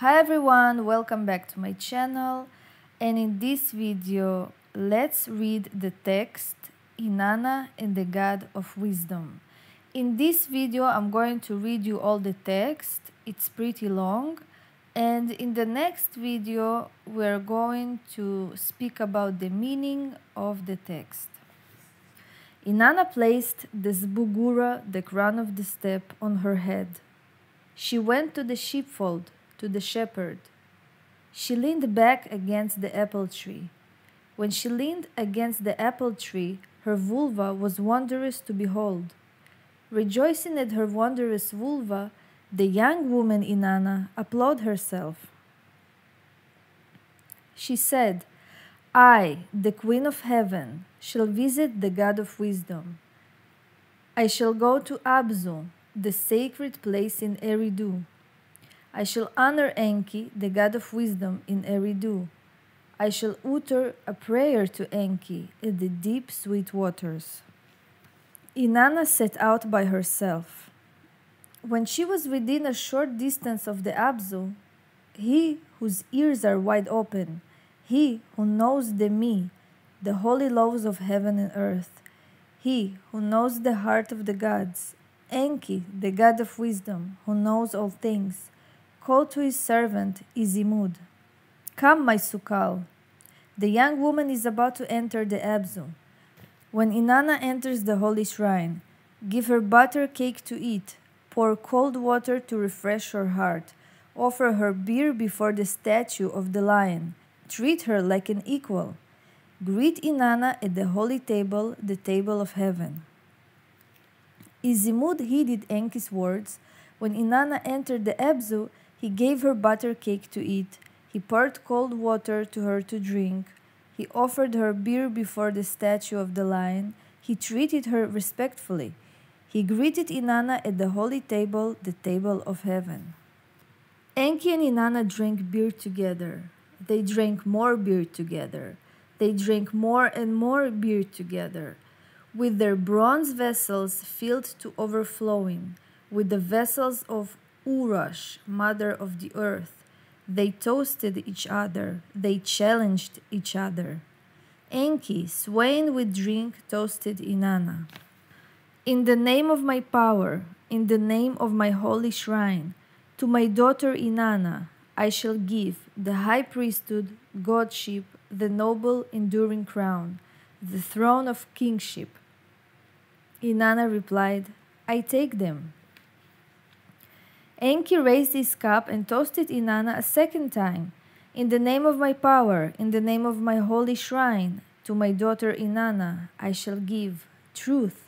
Hi everyone, welcome back to my channel, and in this video let's read the text Inanna and the God of Wisdom. In this video I'm going to read you all the text. It's pretty long, and in the next video we're going to speak about the meaning of the text. Inanna placed the zbugura, the crown of the steppe, on her head. She went to the sheepfold, to the shepherd. She leaned back against the apple tree. When she leaned against the apple tree, her vulva was wondrous to behold. Rejoicing at her wondrous vulva, the young woman Inanna applauded herself. She said, "I, the Queen of Heaven, shall visit the God of Wisdom. I shall go to Abzu, the sacred place in Eridu. I shall honor Enki, the God of Wisdom, in Eridu. I shall utter a prayer to Enki at the deep sweet waters." Inanna set out by herself. When she was within a short distance of the Abzu, he whose ears are wide open, he who knows the Mi, the holy laws of heaven and earth, he who knows the heart of the gods, Enki, the God of Wisdom, who knows all things, called to his servant Izimud, "Come, my Sukal." The young woman is about to enter the Abzu. When Inanna enters the holy shrine, give her butter cake to eat, pour cold water to refresh her heart, offer her beer before the statue of the lion, treat her like an equal. Greet Inanna at the holy table, the table of heaven. Izimud heeded Enki's words. When Inanna entered the Abzu, he gave her butter cake to eat, he poured cold water to her to drink, he offered her beer before the statue of the lion, he treated her respectfully, he greeted Inanna at the holy table, the table of heaven. Enki and Inanna drank beer together, they drank more beer together, they drank more and more beer together, with their bronze vessels filled to overflowing, with the vessels of Urash, mother of the earth. They toasted each other, they challenged each other. Enki, swaying with drink, toasted Inanna. "In the name of my power, in the name of my holy shrine, to my daughter Inanna, I shall give the high priesthood, godship, the noble enduring crown, the throne of kingship." Inanna replied, "I take them." Enki raised his cup and toasted Inanna a second time. "In the name of my power, in the name of my holy shrine, to my daughter Inanna, I shall give truth,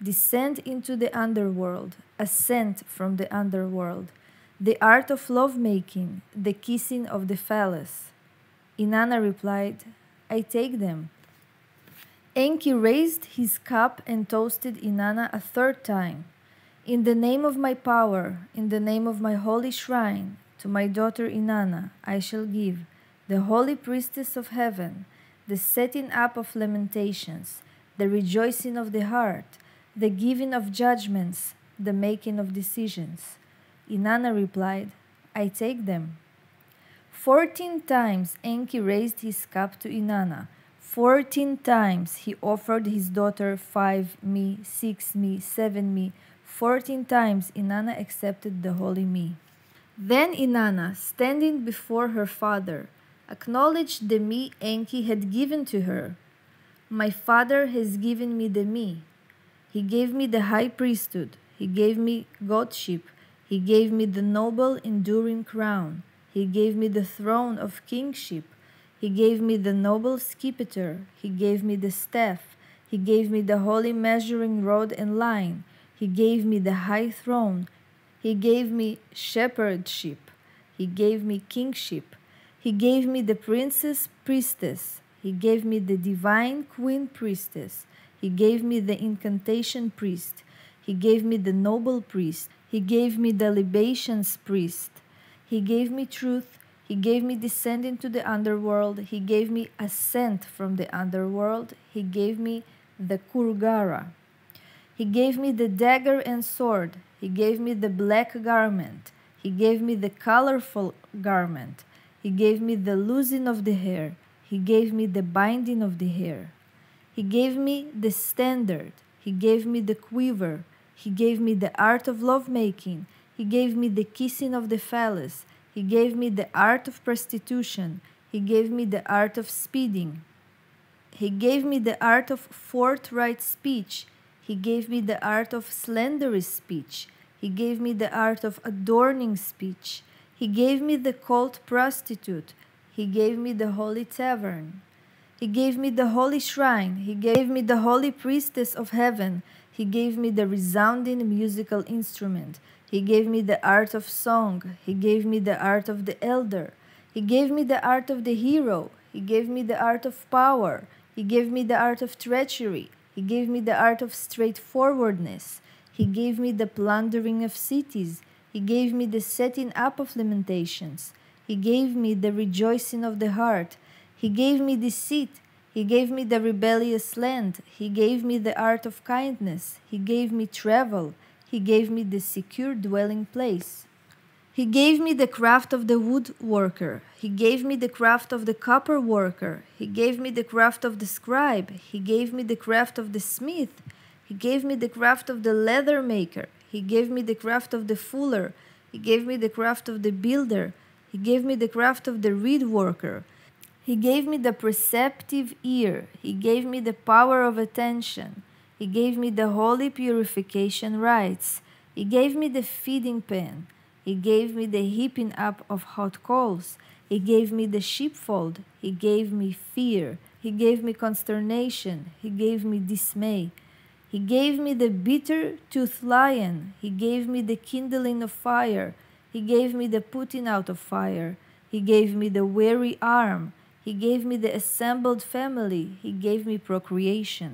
descent into the underworld, ascent from the underworld, the art of lovemaking, the kissing of the phallus." Inanna replied, "I take them." Enki raised his cup and toasted Inanna a third time. "In the name of my power, in the name of my holy shrine, to my daughter Inanna, I shall give the holy priestess of heaven, the setting up of lamentations, the rejoicing of the heart, the giving of judgments, the making of decisions." Inanna replied, "I take them." 14 times Enki raised his cup to Inanna. 14 times he offered his daughter 5 Mi, 6 Mi, 7 Mi, 14 times Inanna accepted the holy Mi. Then Inanna, standing before her father, acknowledged the Mi Enki had given to her. "My father has given me the Mi. He gave me the high priesthood. He gave me godship. He gave me the noble enduring crown. He gave me the throne of kingship. He gave me the noble scepter. He gave me the staff. He gave me the holy measuring rod and line. He gave me the high throne. He gave me shepherdship. He gave me kingship. He gave me the princess priestess. He gave me the divine queen priestess. He gave me the incantation priest. He gave me the noble priest. He gave me the libations priest. He gave me truth. He gave me descent into the underworld. He gave me ascent from the underworld. He gave me the Kurgara. He gave me the dagger and sword. He gave me the black garment. He He gave me the colorful garment. He gave me the loosing of the hair. He gave me the binding of the hair. He gave me the standard. He gave me the quiver. He gave me the art of lovemaking. He gave me the kissing of the phallus. He gave me the art of prostitution. He gave me the art of speeding. He gave me the art of forthright speech. He gave me the art of slanderous speech. He gave me the art of adorning speech. He gave me the cold prostitute. He gave me the holy tavern. He gave me the holy shrine. He gave me the holy priestess of heaven. He gave me the resounding musical instrument. He gave me the art of song. He gave me the art of the elder. He gave me the art of the hero. He gave me the art of power. He gave me the art of treachery. He gave me the art of straightforwardness. He gave me the plundering of cities. He gave me the setting up of lamentations. He gave me the rejoicing of the heart. He gave me deceit. He gave me the rebellious land. He gave me the art of kindness. He gave me travel. He gave me the secure dwelling place. He gave me the craft of the woodworker. He gave me the craft of the copper worker. He gave me the craft of the scribe. He gave me the craft of the smith. He gave me the craft of the leather maker. He gave me the craft of the fuller. He gave me the craft of the builder. He gave me the craft of the reed worker. He gave me the perceptive ear. He gave me the power of attention. He gave me the holy purification rites. He gave me the feeding pan. He gave me the heaping up of hot coals. He gave me the sheepfold. He gave me fear. He gave me consternation. He gave me dismay. He gave me the bitter-toothed lion. He gave me the kindling of fire. He gave me the putting out of fire. He gave me the weary arm. He gave me the assembled family. He gave me procreation.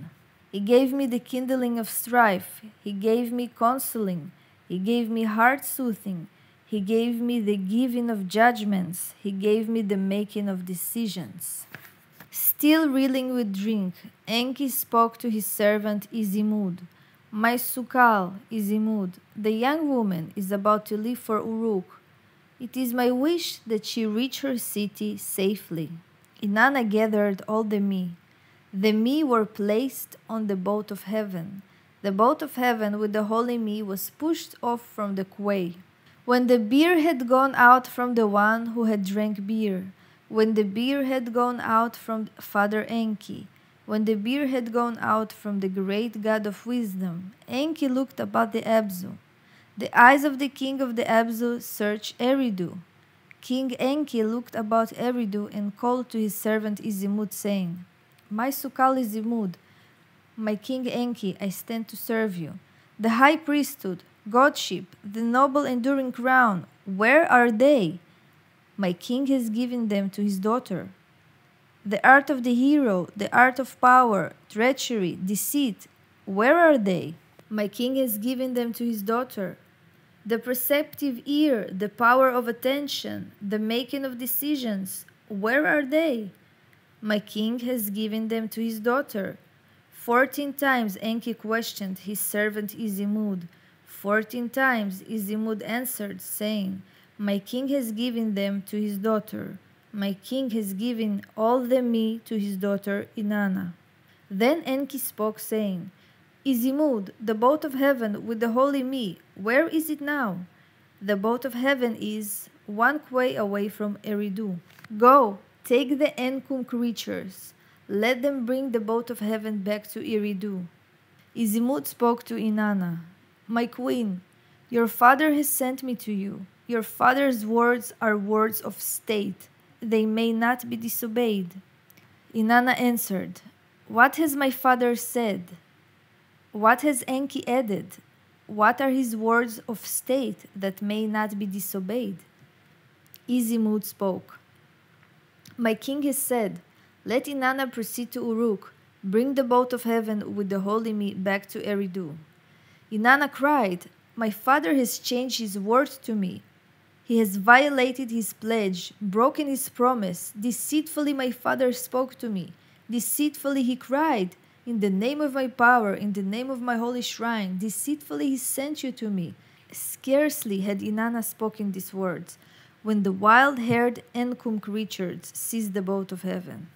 He gave me the kindling of strife. He gave me counseling. He gave me heart-soothing. He gave me the giving of judgments. He gave me the making of decisions. Still reeling with drink, Enki spoke to his servant Izimud. My Sukal, Izimud, the young woman is about to leave for Uruk. It is my wish that she reach her city safely. Inanna gathered all the Mi. The Mi were placed on the boat of heaven. The boat of heaven with the holy Mi was pushed off from the quay. When the beer had gone out from the one who had drank beer, when the beer had gone out from Father Enki, when the beer had gone out from the great god of wisdom, Enki looked about the Abzu. The eyes of the king of the Abzu searched Eridu. King Enki looked about Eridu and called to his servant Izimud, saying, My Sukal Izimud, my king Enki, I stand to serve you. The high priesthood, godship, the noble enduring crown, where are they? My king has given them to his daughter. The art of the hero, the art of power, treachery, deceit, where are they? My king has given them to his daughter. The perceptive ear, the power of attention, the making of decisions, where are they? My king has given them to his daughter. 14 times Enki questioned his servant Izimud. 14 times Izimud answered, saying, My king has given them to his daughter. My king has given all the Mi to his daughter Inanna. Then Enki spoke, saying, Izimud, the boat of heaven with the holy Mi, where is it now? The boat of heaven is one quay away from Eridu. Go, take the Enkum creatures. Let them bring the boat of heaven back to Eridu. Izimud spoke to Inanna, My queen, your father has sent me to you. Your father's words are words of state. They may not be disobeyed. Inanna answered, What has my father said? What has Enki added? What are his words of state that may not be disobeyed? Izimud spoke, My king has said, Let Inanna proceed to Uruk. Bring the boat of heaven with the holy Mi back to Eridu. Inanna cried, My father has changed his word to me. He has violated his pledge, broken his promise. Deceitfully my father spoke to me. Deceitfully he cried, In the name of my power, in the name of my holy shrine, deceitfully he sent you to me. Scarcely had Inanna spoken these words when the wild-haired Enkunk Richards seized the boat of heaven.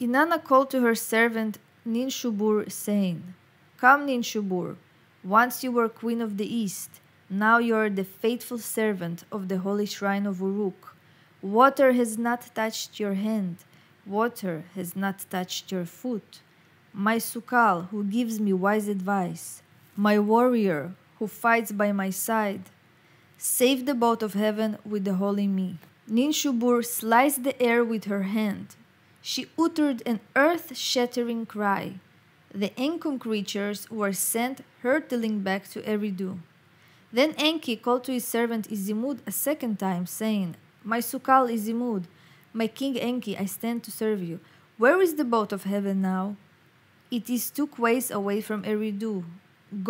Inanna called to her servant Ninshubur, saying, "Come, Ninshubur, once you were queen of the east, now you are the faithful servant of the holy shrine of Uruk. Water has not touched your hand, water has not touched your foot. My Sukal, who gives me wise advice, my warrior, who fights by my side, save the boat of heaven with the holy me." Ninshubur sliced the air with her hand. She uttered an earth-shattering cry. The Enkunk creatures were sent hurtling back to Eridu. Then Enki called to his servant Izimud a second time, saying, "My Sukal Izimud, my king Enki, I stand to serve you. Where is the boat of heaven now? It is 2 quays away from Eridu.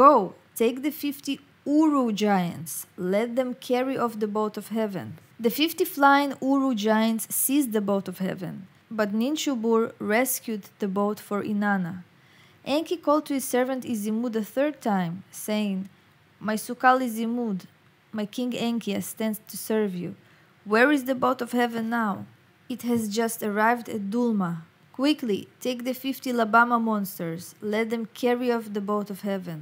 Go, take the 50 Uru giants. Let them carry off the boat of heaven." The 50 flying Uru giants seized the boat of heaven, but Ninshubur rescued the boat for Inanna. Enki called to his servant Izimud a third time, saying, "My Sukal Izimud, my king Enki, I stand to serve you. Where is the boat of heaven now? It has just arrived at Dulma. Quickly, take the 50 Labama monsters, let them carry off the boat of heaven."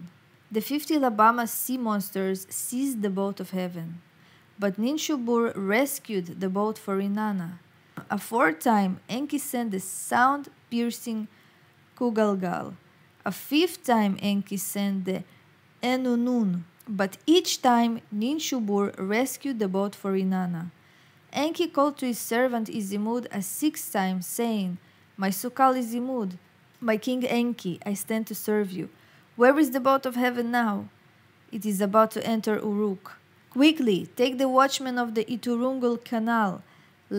The 50 Labama sea monsters seized the boat of heaven, but Ninshubur rescued the boat for Inanna. A fourth time, Enki sent the sound-piercing Kugalgal. A fifth time, Enki sent the Enunun, but each time Ninshubur rescued the boat for Inanna. Enki called to his servant Izimud a sixth time, saying, "My Sukal Izimud, my king Enki, I stand to serve you. Where is the boat of heaven now? It is about to enter Uruk. Quickly, take the watchmen of the Iturungal canal.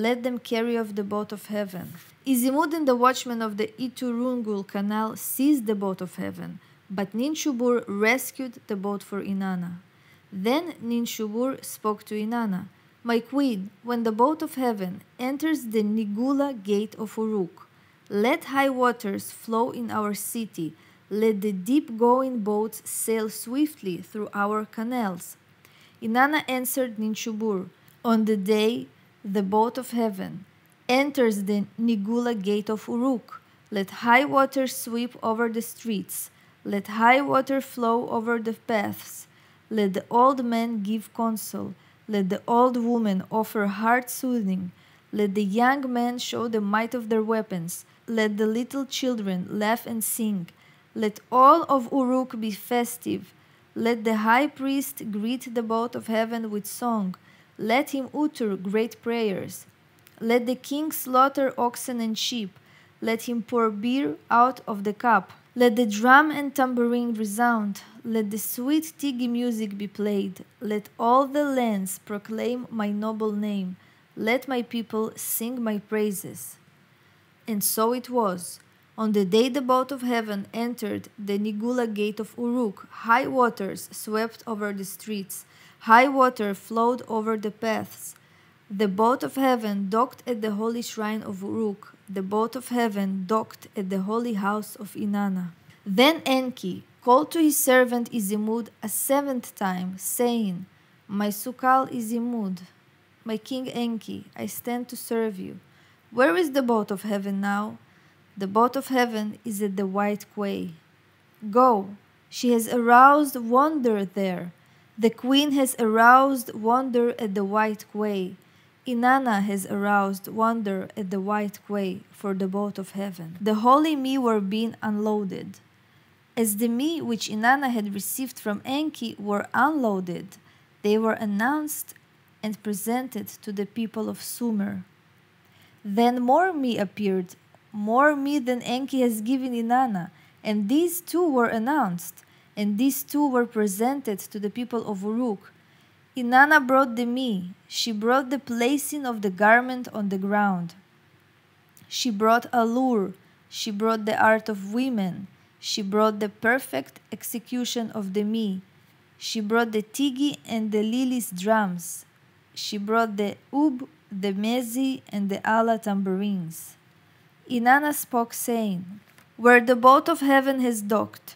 Let them carry off the boat of heaven." Izimud and the watchmen of the Iturungal canal seized the boat of heaven, but Ninshubur rescued the boat for Inanna. Then Ninshubur spoke to Inanna, "My queen, when the boat of heaven enters the Nigula gate of Uruk, let high waters flow in our city, let the deep-going boats sail swiftly through our canals." Inanna answered Ninshubur, "On the day the boat of heaven enters the Nigula gate of Uruk, let high waters sweep over the streets, let high water flow over the paths, let the old man give counsel, let the old woman offer heart-soothing, let the young men show the might of their weapons, let the little children laugh and sing. Let all of Uruk be festive. Let the high priest greet the boat of heaven with song. Let him utter great prayers. Let the king slaughter oxen and sheep. Let him pour beer out of the cup. Let the drum and tambourine resound. Let the sweet tigi music be played. Let all the lands proclaim my noble name. Let my people sing my praises." And so it was. On the day the boat of heaven entered the Nigula gate of Uruk, high waters swept over the streets, high water flowed over the paths. The boat of heaven docked at the holy shrine of Uruk, the boat of heaven docked at the holy house of Inanna. Then Enki called to his servant Izimud a seventh time, saying, "My Sukal Izimud, my king Enki, I stand to serve you. Where is the boat of heaven now? The boat of heaven is at the White Quay. Go, she has aroused wonder there. The queen has aroused wonder at the White Quay. Inanna has aroused wonder at the White Quay for the boat of heaven." The holy me were being unloaded. As the me which Inanna had received from Enki were unloaded, they were announced and presented to the people of Sumer. Then more me appeared, more meat than Enki has given Inanna, and these two were announced, and these two were presented to the people of Uruk. Inanna brought the meat, she brought the placing of the garment on the ground. She brought allure, she brought the art of women, she brought the perfect execution of the meat, she brought the tigi and the lily's drums, she brought the ub, the mezi, and the ala tambourines. Inanna spoke, saying, "Where the boat of heaven has docked,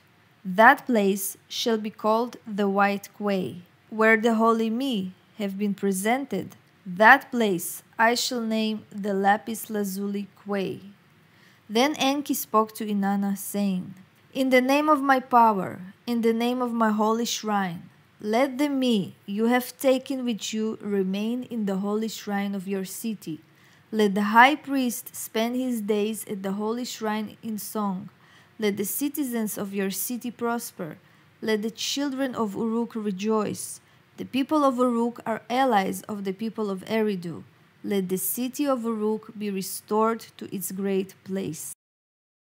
that place shall be called the White Quay. where the holy me have been presented, that place I shall name the Lapis Lazuli Quay. Then Enki spoke to Inanna, saying, In the name of my power, in the name of my holy shrine, let the me you have taken with you remain in the holy shrine of your city. Let the high priest spend his days at the holy shrine in song. Let the citizens of your city prosper. Let the children of Uruk rejoice. The people of Uruk are allies of the people of Eridu. Let the city of Uruk be restored to its great place.